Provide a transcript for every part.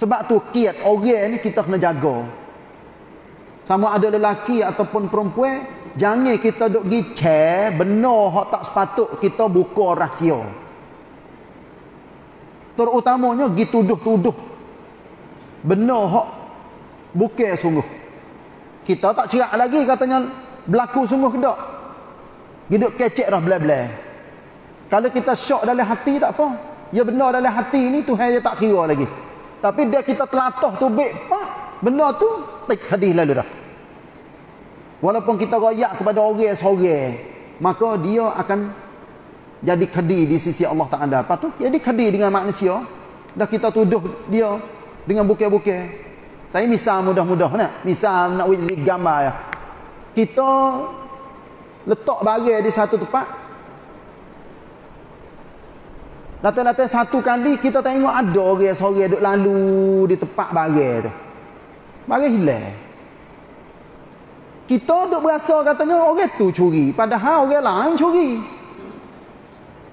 Sebab tu kiat orang ni kita kena jaga. Sama ada lelaki ataupun perempuan, jangan kita duk giceh benar hak tak sepatut kita buka rahsia. Terutamanya gituduh-tuduh benar hak bukan sungguh. Kita tak cerak lagi katanya berlaku sungguh ke tak. Giduk kecek dah belah-belah. Kalau kita syok dalam hati tak apa. Ya benar dalam hati ni Tuhan dia tak kira lagi. Tapi dia kita telatah tu baik pak, benar tu tak hadis lalu dah. Walaupun kita royak kepada orang seorang, maka dia akan jadi kedi di sisi Allah Taala. Patut jadi kedi dengan manusia. Dah kita tuduh dia dengan bukan-bukan. Saya misal mudah-mudah nak. Misal nak buat gambar ya. Kita letak barang di satu tempat. Datang-datang satu kali kita tengok ada orang seorang duk lalu di tempat barang tu. Barang hilang. Kita duk berasa katanya orang tu curi, padahal orang lain curi.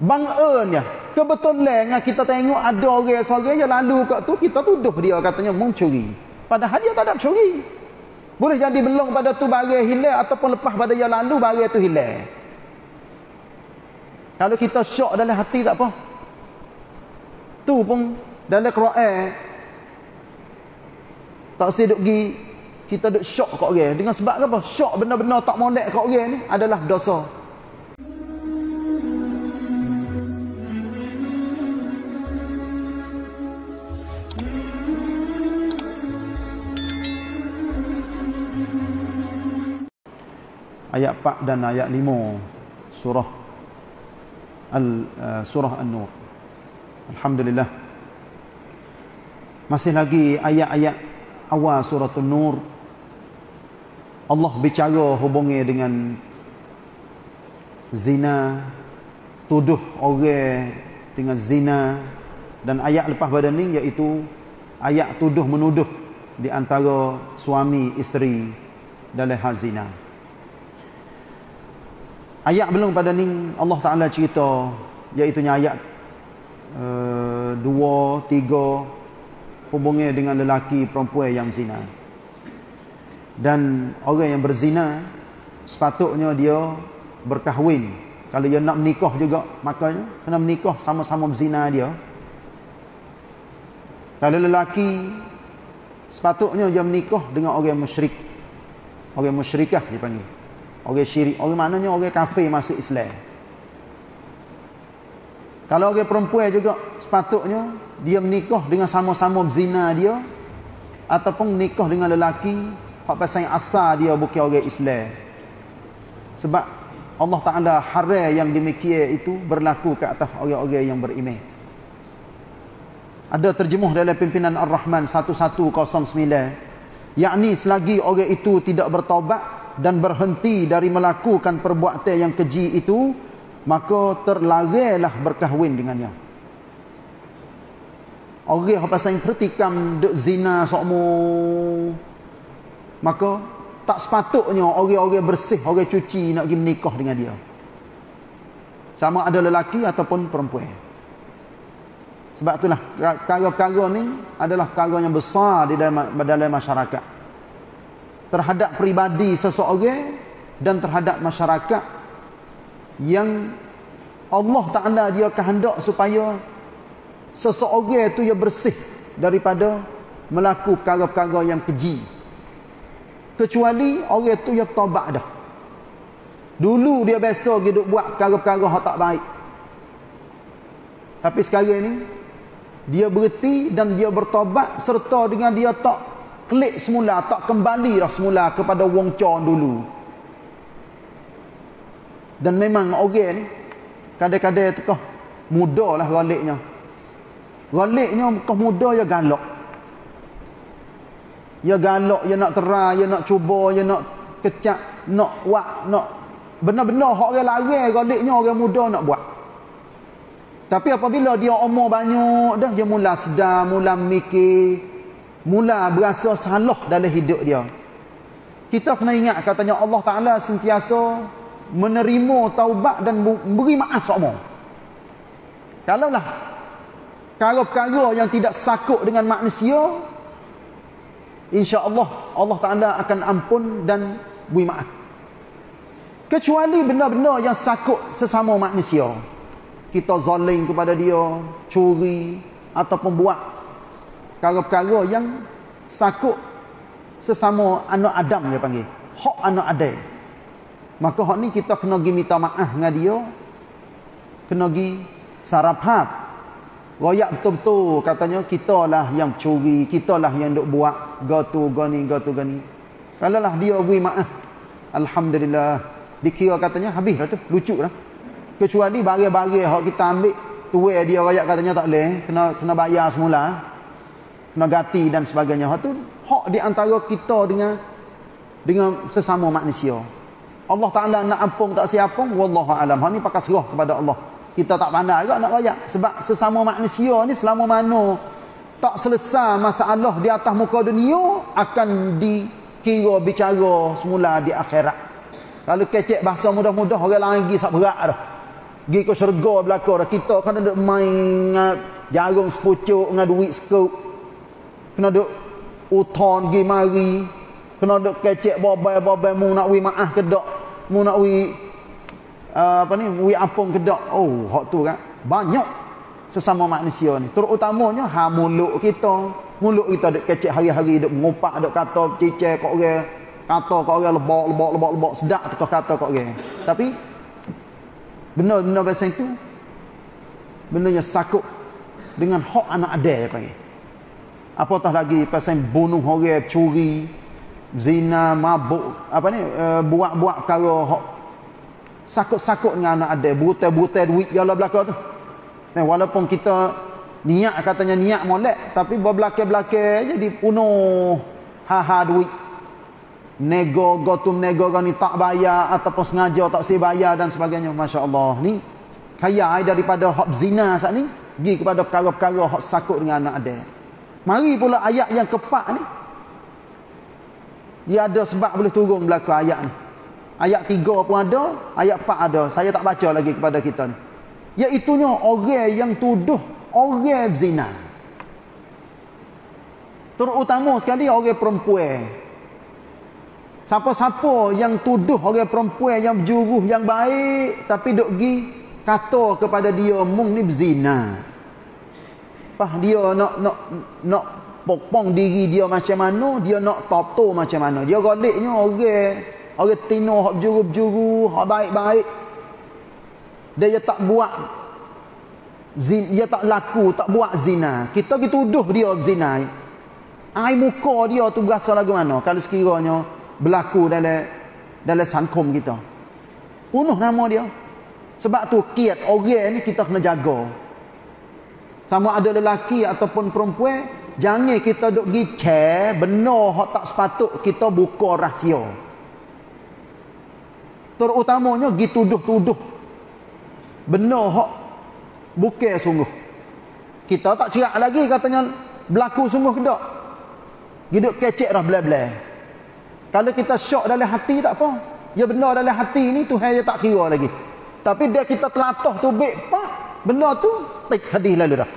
Bang'annya, kebetulan kita tengok ada orang seorang yang lalu kat tu, kita tuduh dia katanya mencuri. Padahal dia tak ada curi. Boleh jadi belong pada tu barang hilang ataupun lepas pada yang lalu barang tu hilang. Kalau kita syok dalam hati tak apa. Tu pun dalam Quran tak sedap gi kita duk syok kat orang dengan sebab apa? Syok benar-benar tak molek kat orang ni adalah dosa. Ayat 4 dan ayat 5 surah An-Nur. Alhamdulillah. Masih lagi ayat-ayat awal surah An-Nur. Allah bicara hubungi dengan zina, tuduh orang dengan zina, dan ayat lepas pada ni iaitu ayat tuduh menuduh di antara suami isteri dalam hal zina. Ayat belum pada ni Allah Taala cerita iaitu ayat 2, 3 hubungnya dengan lelaki perempuan yang zina. Dan orang yang berzina sepatutnya dia berkahwin. Kalau dia nak menikah juga, makanya kena menikah sama-sama berzina dia. Kalau lelaki sepatutnya dia menikah dengan orang musyrik. Orang musyrikah dipanggil. Orang syirik, orang maknanya orang kafir masuk Islam. Kalau orang perempuan juga sepatutnya dia menikah dengan sama-sama berzina dia ataupun menikah dengan lelaki hak pasal asal dia bukan orang Islam. Sebab Allah Taala haram yang demikian itu berlaku ke atas orang-orang yang beriman. Ada terjemuh dalam pimpinan Ar-Rahman 1109, yakni selagi orang itu tidak bertaubat dan berhenti dari melakukan perbuatan yang keji itu, maka terlaranglah berkahwin dengannya. Orang yang pasang pertikam duk zina sokmo, maka tak sepatutnya orang-orang bersih, orang cuci nak pergi menikah dengan dia. Sama ada lelaki ataupun perempuan. Sebab itulah perkara-perkara ni adalah perkara yang besar di dalam masyarakat. Terhadap peribadi seseorang dan terhadap masyarakat yang Allah Ta'ala dia kehendak supaya seseorang itu ia bersih daripada melakukan perkara-perkara yang keji, kecuali orang itu ia taubat dah. Dulu dia biasa dia duk buat perkara-perkara yang tak baik, tapi sekarang ni dia berhenti dan dia bertaubat, serta dengan dia tak klik semula, tak kembali dah semula kepada wong con dulu. Dan memang orang ni kadang-kadang tekah muda lah roliknya. Roliknya tekah muda ya galak. Ya galak, ya nak terai, ya nak cuba, ya nak kecak, nak buat, nak benar-benar hak orang larang roliknya orang muda nak buat. Tapi apabila dia umur banyak dah, dia mula sedar, mula mikir, mula berasa salah dalam hidup dia. Kita kena ingat katanya Allah Taala sentiasa menerima taubat dan beri maaf semua. Kalaulah perkara-perkara yang tidak sakut dengan manusia, insya-Allah Allah Taala akan ampun dan beri maaf. Kecuali benda-benda yang sakut sesama manusia. Kita zalim kepada dia, curi atau pembuat perkara-perkara yang sakut sesama anak Adam, dia panggil hak anak Adam. Maka hak ni kita kena gi minta maaf dengan dia, kena gi sarapap. Royak betul-betul katanya kita lah yang curi, kita lah yang duk buat gotu gani gotu gani. Kalau lah dia beri maaf, alhamdulillah, dikira katanya habis dah tu, lucu dah. Kecuali barang-barang hak kita ambil, tuai dia royak katanya tak boleh, kena bayar semula, kena ganti dan sebagainya. Hak tu hak di antara kita dengan sesama manusia. Allah Taala nak ampun tak siapung, wallahu alam. Hak ni pakai serah kepada Allah. Kita tak pandai juga nak royak, sebab sesama manusia ni selama mana tak selesai masalah di atas muka dunia akan dikira bicara semula di akhirat. Kalau kecek bahasa mudah-mudah, orang lain pergi sak berat dah, pergi ke syurga belaka dah. Kita kena duk main jarum sepucuk dengan duit sekup, kena duk uton pergi mari, kena duk kecek bobai-bobai mu nak wi maaf ke dak, mu nak wi apa ni, wi ampun kedak. Oh, hak tu kan banyak sesama manusia ni, terutamanya mulut kita. Mulut kita dek kecek hari-hari, dek mengupak, dek kata cicek kat orang, kata kat orang lebok-lebok-lebok sedap tu kata kat orang. Tapi benda-benda macam tu, benda yang sakut dengan hak anak adil panggil. Apatah lagi pasal bunuh orang, curi, zina, mabuk, apa ni, buat-buat perkara hak sakut-sakut dengan anak adil, butai-butai duit yang belakang tu. Walaupun kita niat katanya niat molek, tapi berbelakang-belakang jadi penuh ha-ha duit. Nego, gotum nego ni tak bayar ataupun sengaja tak si bayar dan sebagainya. Masya Allah, ni kaya daripada hak zina saat ni, pergi kepada perkara-perkara hak sakut dengan anak adil. Mari pula ayat yang keempat ni, dia ada sebab boleh turun belakang ayat ni. Ayat 3 pun ada, ayat 4 ada. Saya tak baca lagi kepada kita ni. Iaitunya orang yang tuduh orang berzina. Terutama sekali orang perempuan. Siapa-siapa yang tuduh orang perempuan yang berjuruh yang baik, tapi duk gi kata kepada dia mung ni berzina. Pah dia nak popong diri dia macam mana, dia nak top-top macam mana. Dia goliknya orang tino hak berjuru-berjuru, hak baik-baik. Dia tak buat zina, dia tak laku, tak buat zina. Kita tuduh dia zina. Ai muka dia tu berasa lagu mana kalau sekiranya berlaku dalam sangkum kita. Penuh nama dia. Sebab tu kiat orang ni kita kena jaga. Sama ada lelaki ataupun perempuan, jangan kita duk gi cek benar hak tak sepatut kita buka rahsia. Terutamanya pergi tuduh-tuduh benar hak bukan sungguh. Kita tak cerak lagi katanya berlaku sungguh ke tak. Giduk kecek dah belah-belah. Kalau kita syok dalam hati tak apa, ya benar dalam hati ni Tuhan dia tak kira lagi. Tapi dia kita telatah tubik pak, benda tu tak hadis lalu dah.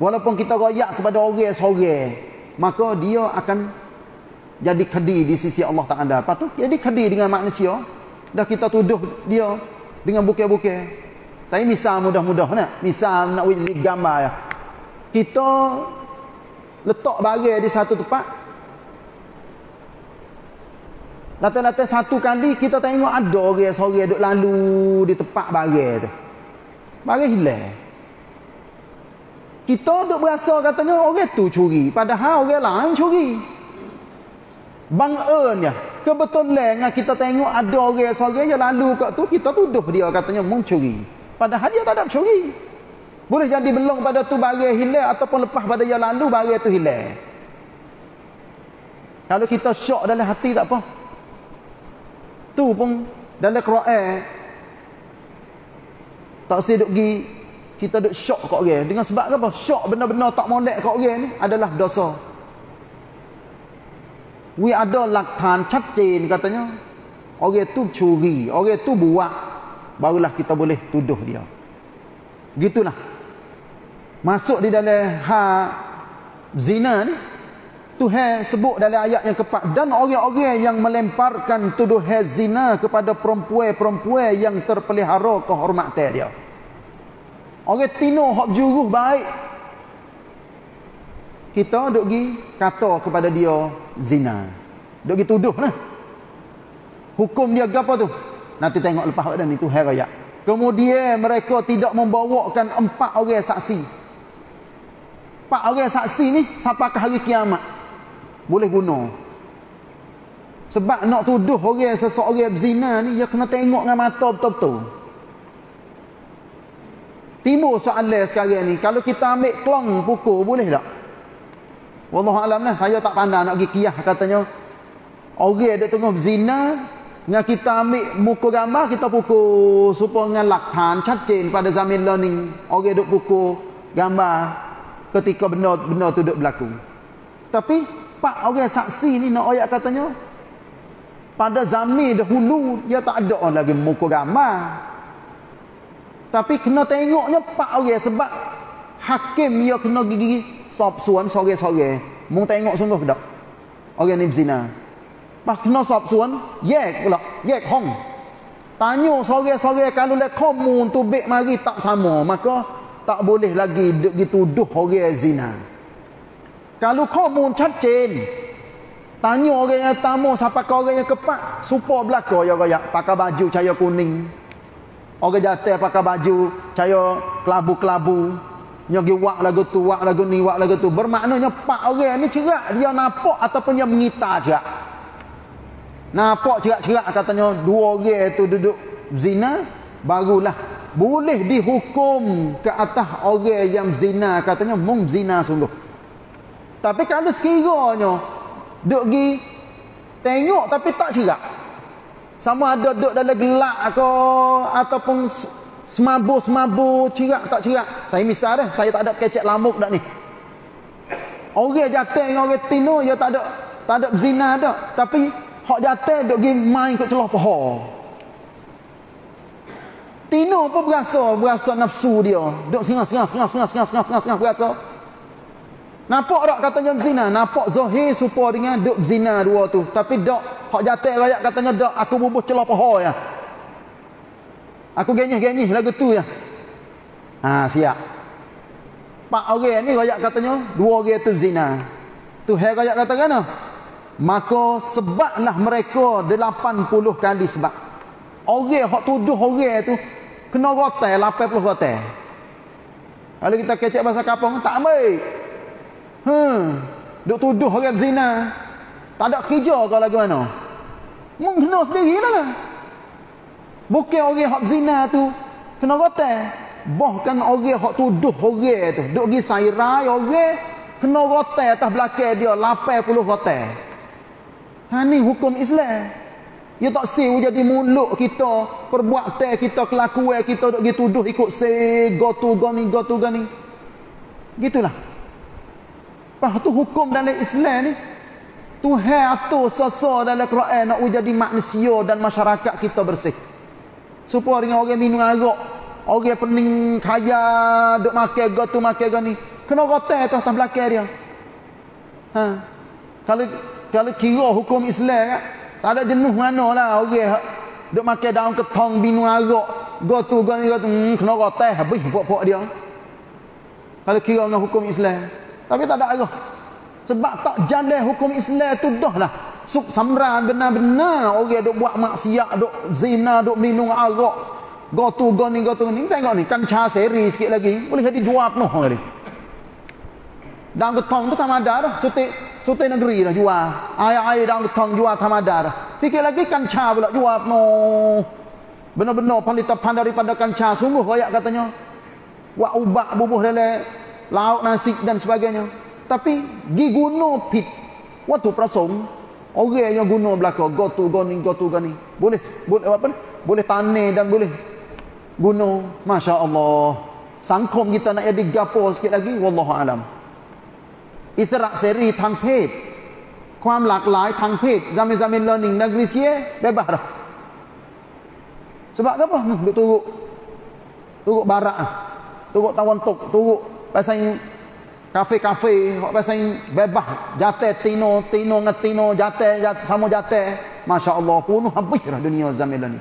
Walaupun kita royak kepada orang seorang, maka dia akan jadi kedi di sisi Allah Ta'ala. Lepas tu jadi kedi dengan manusia. Dah kita tuduh dia dengan bukai-bukai. Saya misal mudah-mudah nak, misal nak beri gambar ya. Kita letak barang di satu tempat, latar-latar satu kali kita tengok ada orang seorang duk lalu di tempat barang tu, barang hilang. Kita duk berasa katanya orang tu curi, padahal orang lain curi. Bang'annya kebetulan kita tengok ada orang seorang yang lalu kat tu, kita tuduh dia katanya mencuri, padahal dia tak ada mencuri. Boleh jadi belong pada tu barang hilang, ataupun lepas pada yang lalu barang tu hilang. Kalau kita syok dalam hati tak apa. Tu pun dalam Quran tak sedut gi kita duk syok kat orang dengan sebab apa? Syok benda-benda tak molek kat orang ni adalah dosa. We ada laktan cacin katanya orang tu curi, orang tu buat, barulah kita boleh tuduh dia. Gitulah masuk di dalam zina ni, Tuhan sebut dalam ayat yang keempat, dan orang-orang yang melemparkan tuduhan zina kepada perempuan-perempuan yang terpelihara kehormatan dia. Orang tino hak juruh baik, kita duk gi kata kepada dia zina. Duk gi tuduh lah. Hukum dia apa tu? Nanti tengok lepas pada ni Tuhan royak. Kemudian mereka tidak membawakan 4 orang saksi. 4 orang saksi ni sampai ke hari kiamat boleh guna. Sebab nak tuduh orang seseorang berzina ni, dia kena tengok dengan mata betul-betul. Timbul soalan sekarang ni, kalau kita ambil kelong pukul boleh tak? Wallahu alam lah, saya tak pandai nak pergi kiyah katanya. Orang dia tengah berzina, dengan kita ambil muka gambar, kita pukul supaya dengan laktan, cacin pada zaman learning. Orang duk pukul gambar ketika benda-benda tu duk berlaku. Tapi, pak orang saksi ni nak ayat katanya, pada zaman dahulu, dia tak ada orang lagi muka gambar. Tapi kena tengoknya pak orang, sebab hakim dia kena gigi sop suan sore-sore. Mung tengok sungguh dak. Orang ni berzina. Pas kena sop suan, yek pula, yek hong. Tanya sore-sore kalau le komun tu bek mari tak sama, maka tak boleh lagi duk dituduh orang zina. Kalau komun cacin, tanya orang yang tamu siapa ke orang yang kepak, supo belaka ya royak, pakai baju cahaya kuning. Orang jatuh pakai baju cahaya kelabu-kelabu. Nyagi wak lagu ni, wak lagu tu. Bermaknanya pak orang ni cerak. Dia nampak ataupun dia mengita cerak. Nampak cerak-cerak katanya. Dua orang tu duduk zina, barulah boleh dihukum ke atas orang yang zina. Katanya mung zina sungguh. Tapi kalau sekiranya duduk pergi tengok tapi tak cerak, sama ada duduk dalam gelak ke ataupun semabur-semabur, cerak tak cerak. Saya misal dah, saya tak ada kecek lamuk dak ni. Orang jatuh dengan orang tino, dia tak ada berzina dak. Tapi hak jatuh duk gi main kat celah paha. Tino pun berasa nafsu dia. Duk sengah berasa. Nampak dak katanya berzina, nampak zahir serupa dengan duk berzina dua tu. Tapi dak hak jatuh rakyat katanya dak aku bubuh celah paha ya. Aku genyih-genyih lagu tu ya. Ha, siap. Pak orang ni royak katanya, dua orang tu zina. Tu hai royak kata kan? Maka sebablah mereka 80 kali sebab. Orang hok tuduh orang tu kena rotai 80 rotai. Kalau kita kecek bahasa kampung tak ambil. Duk tuduh orang zina. Tak ada kerja kau lagi mana? Mung kena sendirilah. Bukan orang hak zina tu kena rotan. Bahkan orang hak tuduh orang tu, duk gi sairai orang kena rotan atas belakang dia 80 rotan. Ha ni hukum Islam. Dia tak siu jadi muluk kita, perbuatan kita, kelakuan kita duk gi tuduh ikut go tu gani. Gitulah. Pas tu hukum dalam Islam ni Tuhan atur sesa dalam Quran nak jadi manusia dan masyarakat kita bersih. Supaya dengan orang minum arak, orang pening kaya, duk makan go tu makan go ni, kena rotan tu atas belakang dia. Ha. Kalau kira hukum Islam kan, tak ada jenuh manalah orang duk makan daun ketong minum arak, go tu kena rotan habis pok-pok dia. Kalau kira dengan hukum Islam, tapi tak ada arah. Sebab tak jalan hukum Islam tu dahlah. Sub samran benar-benar orang duk buat maksiat, duk zina, duk minum arak, go tu gani. Tengok ni, kancah seri sikit lagi boleh jadi jual penuh kali. Daun ketong tu tamada dah, sutik negeri dah jual. Air daun ketong jual tamada dah. Sikit lagi kancah pula jual penuh. Benar-benar pandai-pandai daripada kancah sungguh royak katanya. Buat ubak bubuh dalam laut nasi dan sebagainya. Tapi gi guna pit. Waktu prasong orang yang guna belaka go tu gani boleh apa ni? Boleh tanam dan boleh guna. Masya-Allah. Sangkom kita nak jadi gapo sikit lagi, wallahu alam. อิสระเสรีทางเพศ ความหลากหลายทางเพศ zaman learning negeri Sia bebas dah. Sebab apa? Duk turuk barak ah. Turuk Tawantuk, turuk pasang kafe-kafe, pasang bebah, jatah tino, tino ngetino, jatah sama jatah. Masya Allah, penuh habislah dunia zaman ni.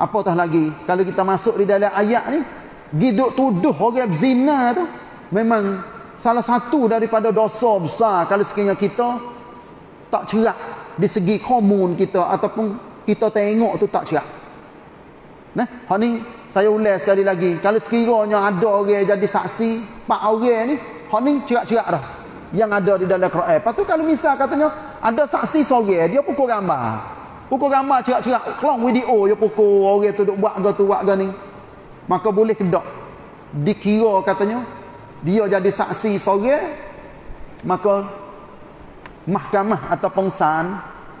Apatah lagi kalau kita masuk di dalam ayat ni, giduk tuduh orang berzina tu memang salah satu daripada dosa besar kalau sekiranya kita tak cerah di segi komun kita ataupun kita tengok tu tak cerah. Nah, hak ni saya ulang sekali lagi. Kalau sekiranya ada orang jadi saksi, pak orang ni, hak ni cerak-cerak dah yang ada di dalam Quran. Lepas tu kalau misal katanya ada saksi seorang, dia pukul gambar. Pukul gambar cerak-cerak, keluar video dia pukul orang tu duk buat ke tu buat ke ni. Maka boleh kedak. Dikira katanya dia jadi saksi seorang, maka mahkamah atau pengesahan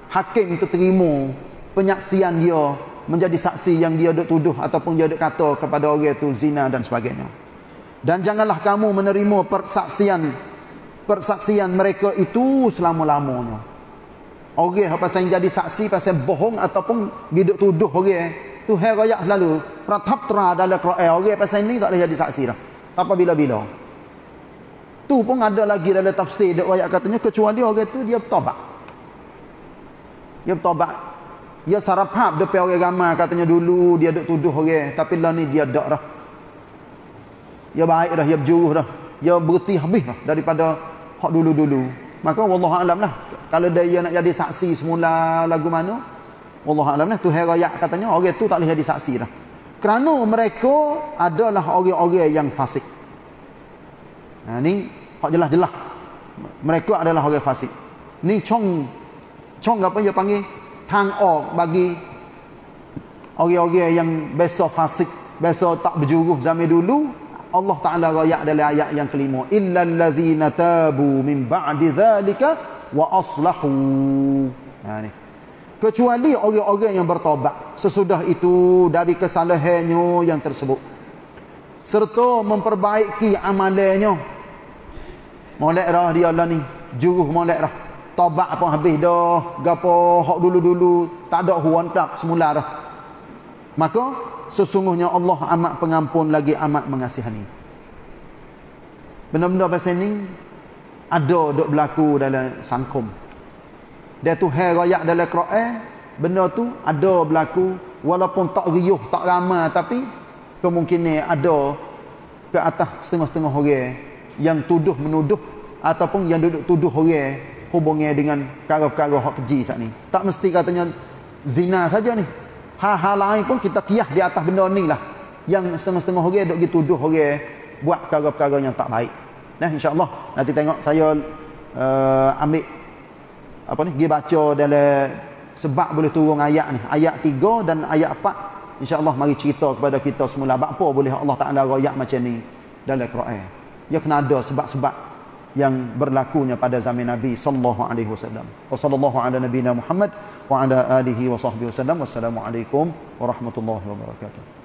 hakim tu terima penyaksian dia menjadi saksi yang dia duk tuduh ataupun dia duk kata kepada orang itu zina dan sebagainya. Dan janganlah kamu menerima persaksian mereka itu selama-lamanya. Orang yang pasal jadi saksi pasal bohong ataupun duk tuduh orang tu hai raya selalu pratabtra dalam Quran. Orang pasal ni tak boleh jadi saksi dah. Sampai bila-bila. Tu pun ada lagi dalam tafsir duk ayat katanya kecuali orang tu dia bertaubat. Dia bertaubat. Dia sarapap depan orang ramai katanya dulu dia duk tuduh orang, tapi lah ni dia dak dah. Dia baik dah, dia berjuruh dah. Dia berhenti habis dah daripada hak dulu-dulu. Maka wallahu alam lah. Kalau dia nak jadi saksi semula lagu mana? Wallahu alam lah. Tu heraya katanya orang tu tak boleh jadi saksi dah. Kerana mereka adalah orang-orang yang fasik. Nah ni hak jelas-jelas. Mereka adalah orang fasik. Ni cong apa dia panggil? Hang off bagi orang-orang yang biasa fasik, biasa tak berjuruh zaman dulu. Allah Taala royak dalam ayat yang kelima, illal ladzina tabu min ba'di dzalika wa aslahu. Nah ni. Kecuali orang-orang yang bertaubat sesudah itu dari kesalahannya yang tersebut serta memperbaiki amalannya. Molek dah dia lah ni, juruh molek dah. Taubat apa habis dah, gapo hak dulu-dulu tak ada huan tak semula dah. Maka sesungguhnya Allah amat pengampun lagi amat mengasihani. Benda-benda pasal ni ada dok berlaku dalam sangkum. Dia tu hai royak dalam Quran, benda tu ada berlaku walaupun tak riuh, tak ramai, tapi kemungkinan ada ke atas setengah-setengah orang yang tuduh menuduh ataupun yang duduk tuduh orang hubungnya dengan perkara-perkara hak keji saat ni. Tak mesti katanya zina saja ni. Hal-hal lain pun kita kiyah di atas benda ni lah. Yang setengah-setengah orang duk dituduh orang buat perkara-perkara yang tak baik. Nah, insya-Allah nanti tengok saya ambil apa ni, dia baca dalam sebab boleh turun ayat ni, ayat 3 dan ayat 4. Insya-Allah mari cerita kepada kita semula bab apa boleh Allah Taala royak macam ni dalam Quran. Dia kena ada sebab-sebab yang berlakunya pada zaman Nabi sallallahu alaihi wasallam. Wassallallahu ala nabiyina Muhammad wa ala alihi wa sahbihi wasallam. Wassalamualaikum warahmatullahi wabarakatuh.